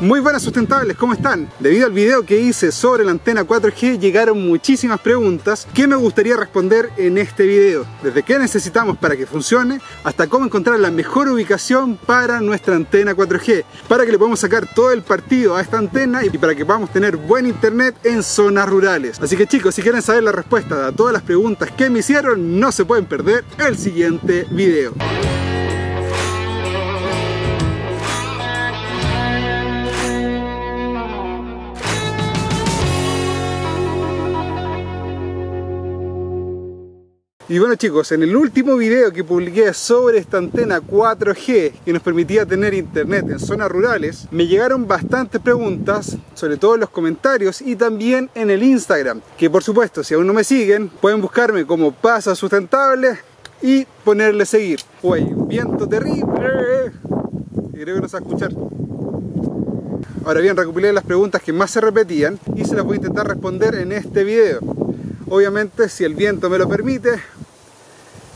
Muy buenas sustentables, ¿cómo están? Debido al video que hice sobre la antena 4G llegaron muchísimas preguntas que me gustaría responder en este video. Desde qué necesitamos para que funcione, hasta cómo encontrar la mejor ubicación para nuestra antena 4G, para que le podamos sacar todo el partido a esta antena y para que podamos tener buen internet en zonas rurales. Así que chicos, si quieren saber la respuesta a todas las preguntas que me hicieron, no se pueden perder el siguiente video. Y bueno chicos, en el último video que publiqué sobre esta antena 4G que nos permitía tener internet en zonas rurales, me llegaron bastantes preguntas, sobre todo en los comentarios y también en el Instagram, que por supuesto, si aún no me siguen, pueden buscarme como Paso Sustentable y ponerle seguir. Uy, viento terrible, y creo que no se va a escuchar. Ahora bien, recopilé las preguntas que más se repetían y se las voy a intentar responder en este video. Obviamente, si el viento me lo permite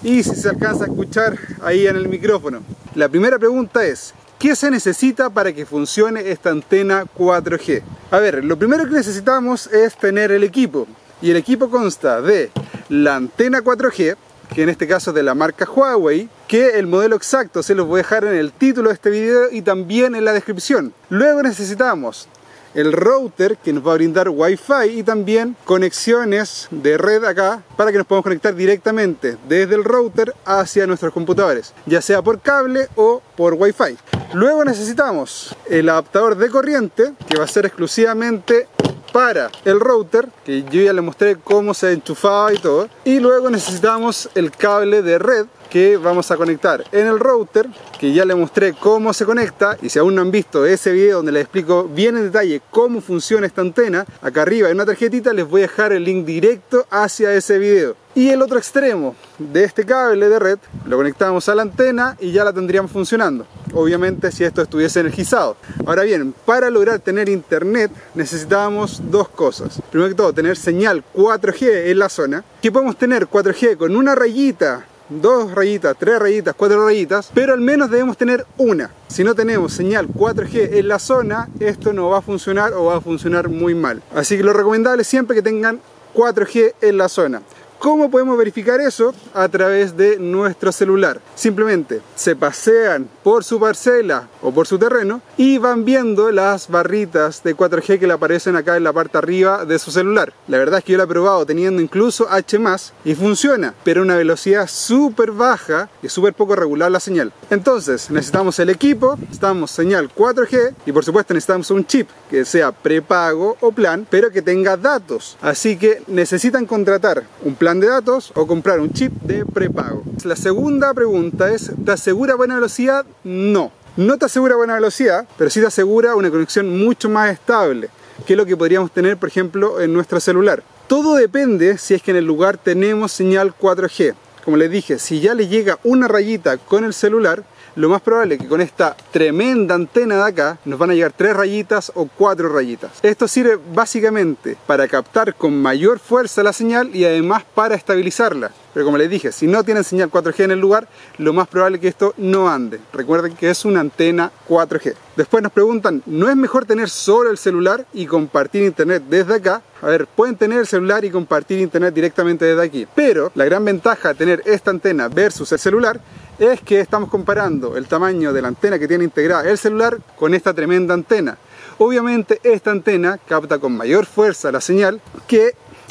y si se alcanza a escuchar ahí en el micrófono. La primera pregunta es: ¿qué se necesita para que funcione esta antena 4G? A ver, lo primero que necesitamos es tener el equipo. Y el equipo consta de la antena 4G, que en este caso es de la marca Huawei, que el modelo exacto se los voy a dejar en el título de este video y también en la descripción. Luego necesitamos el router, que nos va a brindar Wi-Fi y también conexiones de red acá para que nos podamos conectar directamente desde el router hacia nuestros computadores, ya sea por cable o por Wi-Fi. Luego necesitamos el adaptador de corriente, que va a ser exclusivamente para el router, que yo ya le mostré cómo se enchufaba y todo. Y luego necesitamos el cable de red que vamos a conectar en el router, que ya le mostré cómo se conecta. Y si aún no han visto ese video donde les explico bien en detalle cómo funciona esta antena, acá arriba en una tarjetita les voy a dejar el link directo hacia ese video. Y el otro extremo de este cable de red lo conectamos a la antena y ya la tendríamos funcionando, obviamente si esto estuviese energizado. Ahora bien, para lograr tener internet necesitábamos dos cosas. Primero que todo, tener señal 4G en la zona, que podemos tener 4G con una rayita, dos rayitas, tres rayitas, cuatro rayitas, pero al menos debemos tener una. Si no tenemos señal 4G en la zona, esto no va a funcionar o va a funcionar muy mal. Así que lo recomendable es siempre que tengan 4G en la zona. ¿Cómo podemos verificar eso? A través de nuestro celular. Simplemente se pasean por su parcela o por su terreno y van viendo las barritas de 4G que le aparecen acá en la parte arriba de su celular. La verdad es que yo lo he probado teniendo incluso H+, y funciona, pero a una velocidad súper baja y súper poco regular la señal. Entonces necesitamos el equipo, necesitamos señal 4G y por supuesto necesitamos un chip que sea prepago o plan, pero que tenga datos. Así que necesitan contratar un plan de datos o comprar un chip de prepago. La segunda pregunta es: ¿te asegura buena velocidad? No, no te asegura buena velocidad, pero sí te asegura una conexión mucho más estable que lo que podríamos tener, por ejemplo, en nuestro celular. Todo depende si es que en el lugar tenemos señal 4G. Como les dije, si ya le llega una rayita con el celular, lo más probable es que con esta tremenda antena de acá nos van a llegar tres rayitas o cuatro rayitas. Esto sirve básicamente para captar con mayor fuerza la señal y además para estabilizarla. Pero como les dije, si no tienen señal 4G en el lugar, lo más probable es que esto no ande. Recuerden que es una antena 4G. Después nos preguntan: ¿no es mejor tener solo el celular y compartir internet desde acá? A ver, pueden tener el celular y compartir internet directamente desde aquí, pero la gran ventaja de tener esta antena versus el celular es que estamos comparando el tamaño de la antena que tiene integrada el celular con esta tremenda antena. Obviamente esta antena capta con mayor fuerza la señal que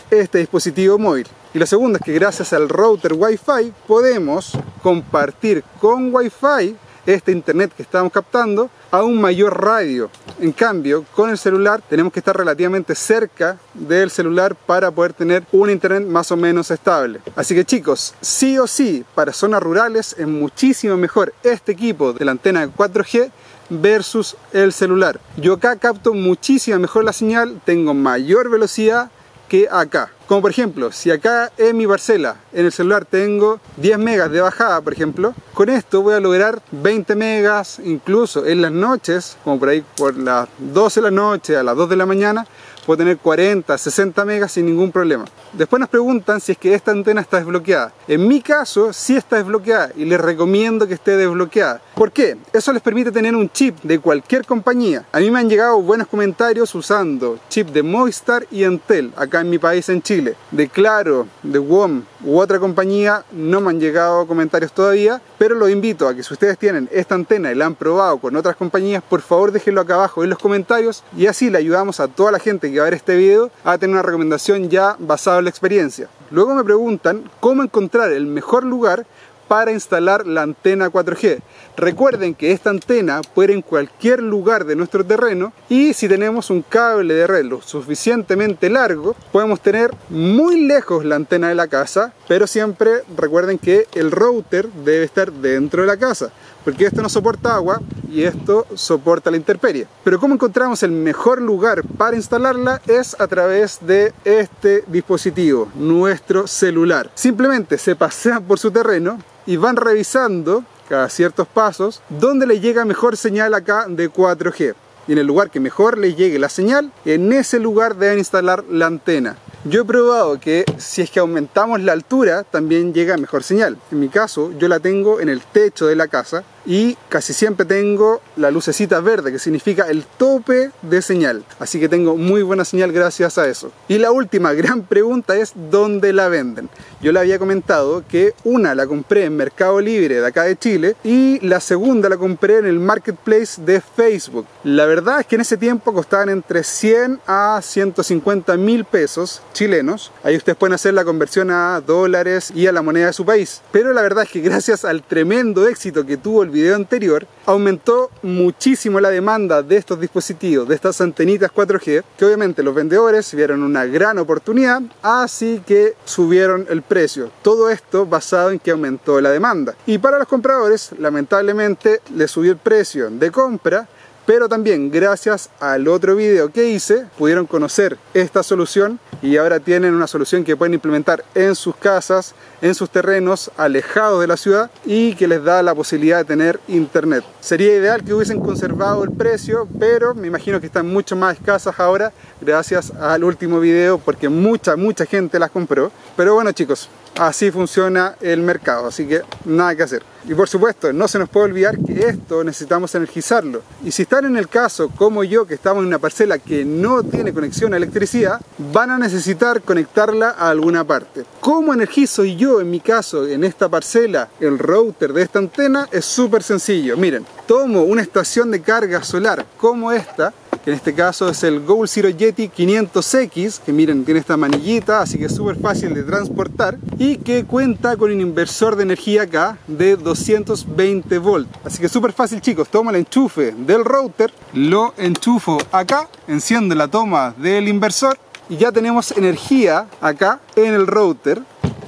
este dispositivo móvil. Y lo segundo es que gracias al router Wi-Fi podemos compartir con Wi-Fi este internet que estamos captando a un mayor radio. En cambio, con el celular tenemos que estar relativamente cerca del celular para poder tener un internet más o menos estable. Así que chicos, sí o sí, para zonas rurales es muchísimo mejor este equipo de la antena 4G versus el celular. Yo acá capto muchísimo mejor la señal, tengo mayor velocidad que acá. Como por ejemplo, si acá en mi parcela, en el celular tengo 10 megas de bajada, por ejemplo, con esto voy a lograr 20 megas, incluso en las noches, como por ahí por las 12 de la noche a las 2 de la mañana, puedo tener 40, 60 megas sin ningún problema. Después nos preguntan si es que esta antena está desbloqueada. En mi caso, sí está desbloqueada y les recomiendo que esté desbloqueada. ¿Por qué? Eso les permite tener un chip de cualquier compañía. A mí me han llegado buenos comentarios usando chip de Movistar y Entel, acá en mi país, en Chile. De Claro, de WOM u otra compañía no me han llegado comentarios todavía, pero los invito a que si ustedes tienen esta antena y la han probado con otras compañías, por favor déjenlo acá abajo en los comentarios y así le ayudamos a toda la gente que va a ver este video a tener una recomendación ya basada en la experiencia. Luego me preguntan cómo encontrar el mejor lugar para instalar la antena 4G. Recuerden que esta antena puede ir en cualquier lugar de nuestro terreno y si tenemos un cable de red lo suficientemente largo, podemos tener muy lejos la antena de la casa, pero siempre recuerden que el router debe estar dentro de la casa, porque esto no soporta agua y esto soporta la intemperie. Pero cómo encontramos el mejor lugar para instalarla es a través de este dispositivo, nuestro celular. Simplemente se pasean por su terreno y van revisando cada ciertos pasos donde le llega mejor señal acá de 4G. Y en el lugar que mejor les llegue la señal, en ese lugar deben instalar la antena. Yo he probado que si es que aumentamos la altura también llega mejor señal. En mi caso yo la tengo en el techo de la casa y casi siempre tengo la lucecita verde, que significa el tope de señal. Así que tengo muy buena señal gracias a eso. Y la última gran pregunta es ¿dónde la venden? Yo le había comentado que una la compré en Mercado Libre de acá de Chile y la segunda la compré en el marketplace de Facebook. La verdad es que en ese tiempo costaban entre 100 a 150 mil pesos chilenos. Ahí ustedes pueden hacer la conversión a dólares y a la moneda de su país, pero la verdad es que gracias al tremendo éxito que tuvo el video anterior, aumentó muchísimo la demanda de estos dispositivos, de estas antenitas 4G, que obviamente los vendedores vieron una gran oportunidad, así que subieron el precio. Todo esto basado en que aumentó la demanda, y para los compradores lamentablemente les subió el precio de compra. Pero también gracias al otro video que hice pudieron conocer esta solución y ahora tienen una solución que pueden implementar en sus casas, en sus terrenos alejados de la ciudad y que les da la posibilidad de tener internet. Sería ideal que hubiesen conservado el precio, pero me imagino que están mucho más escasas ahora gracias al último video, porque mucha gente las compró. Pero bueno chicos, así funciona el mercado, así que nada que hacer. Y por supuesto, no se nos puede olvidar que esto necesitamos energizarlo. Y si están en el caso, como yo, que estamos en una parcela que no tiene conexión a electricidad, van a necesitar conectarla a alguna parte. ¿Cómo energizo yo, en mi caso, en esta parcela, el router de esta antena? Es súper sencillo. Miren, tomo una estación de carga solar como esta, que en este caso es el Goal Zero Yeti 500X, que miren, tiene esta manillita, así que es súper fácil de transportar y que cuenta con un inversor de energía acá de 220 volts. Así que súper fácil chicos, tomo el enchufe del router, lo enchufo acá, enciendo la toma del inversor y ya tenemos energía acá en el router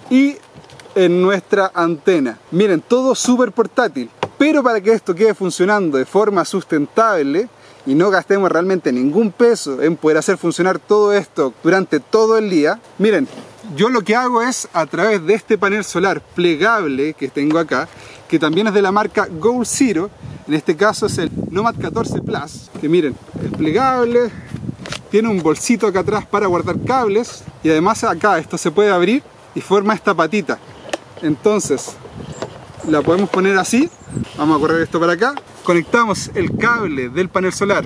y en nuestra antena. Miren, todo súper portátil, pero para que esto quede funcionando de forma sustentable y no gastemos realmente ningún peso en poder hacer funcionar todo esto durante todo el día, miren, yo lo que hago es, a través de este panel solar plegable que tengo acá, que también es de la marca Goal Zero, en este caso es el Nomad 14 Plus, que miren, es plegable, tiene un bolsito acá atrás para guardar cables y además acá esto se puede abrir y forma esta patita. Entonces la podemos poner así, vamos a correr esto para acá, conectamos el cable del panel solar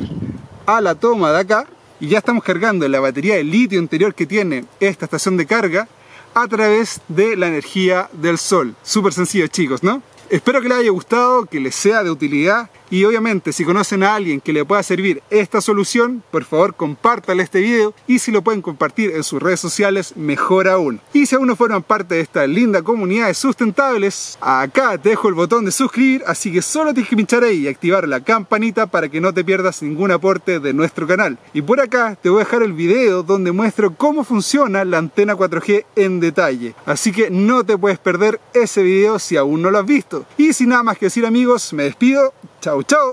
a la toma de acá y ya estamos cargando la batería de litio interior que tiene esta estación de carga a través de la energía del sol. Súper sencillo chicos, ¿no? Espero que les haya gustado, que les sea de utilidad y obviamente si conocen a alguien que le pueda servir esta solución, por favor compártanle este video y si lo pueden compartir en sus redes sociales, mejor aún. Y si aún no forman parte de esta linda comunidad de sustentables, acá te dejo el botón de suscribir, así que solo tienes que pinchar ahí y activar la campanita para que no te pierdas ningún aporte de nuestro canal. Y por acá te voy a dejar el video donde muestro cómo funciona la antena 4G en detalle, así que no te puedes perder ese video si aún no lo has visto. Y sin nada más que decir amigos, me despido. Chau, chau.